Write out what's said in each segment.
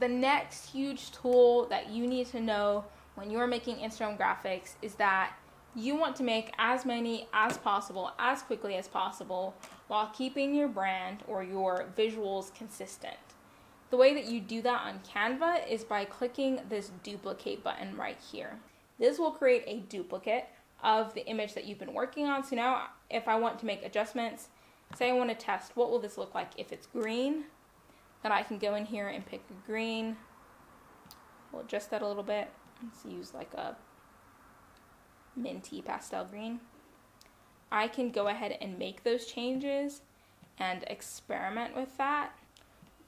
the next huge tool that you need to know when you're making Instagram graphics is that you want to make as many as possible, as quickly as possible, while keeping your brand or your visuals consistent. The way that you do that on Canva is by clicking this duplicate button right here. This will create a duplicate of the image that you've been working on. So now if I want to make adjustments, say I want to test what will this look like if it's green, then I can go in here and pick a green. We'll adjust that a little bit. Let's use like a minty pastel green. I can go ahead and make those changes and experiment with that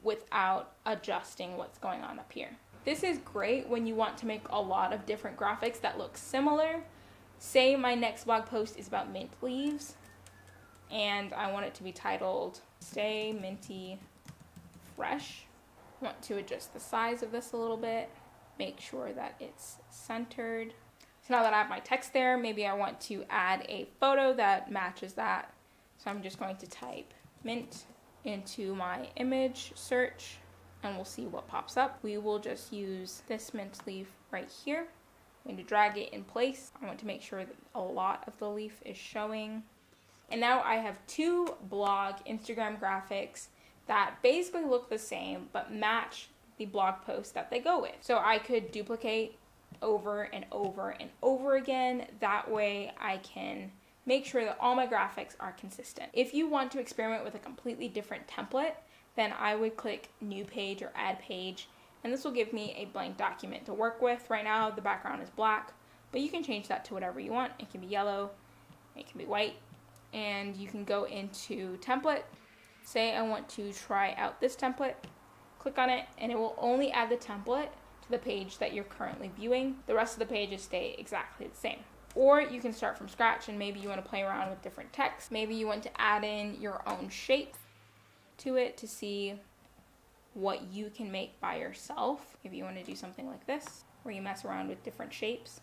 without adjusting what's going on up here. This is great when you want to make a lot of different graphics that look similar. Say my next blog post is about mint leaves and I want it to be titled Stay Minty Fresh. I want to adjust the size of this a little bit, make sure that it's centered. So now that I have my text there, maybe I want to add a photo that matches that. So I'm just going to type mint into my image search and we'll see what pops up. We will just use this mint leaf right here. I'm going to drag it in place. I want to make sure that a lot of the leaf is showing. And now I have two blog Instagram graphics that basically look the same but match the blog post that they go with. So I could duplicate over and over and over again. That way I can make sure that all my graphics are consistent. If you want to experiment with a completely different template, then I would click new page or add page, and this will give me a blank document to work with. Right now the background is black, but you can change that to whatever you want. It can be yellow, it can be white, and you can go into template. Say I want to try out this template, click on it, and it will only add the template to the page that you're currently viewing. The rest of the pages stay exactly the same. Or you can start from scratch and maybe you want to play around with different text. Maybe you want to add in your own shape to it to see what you can make by yourself. If you want to do something like this, where you mess around with different shapes.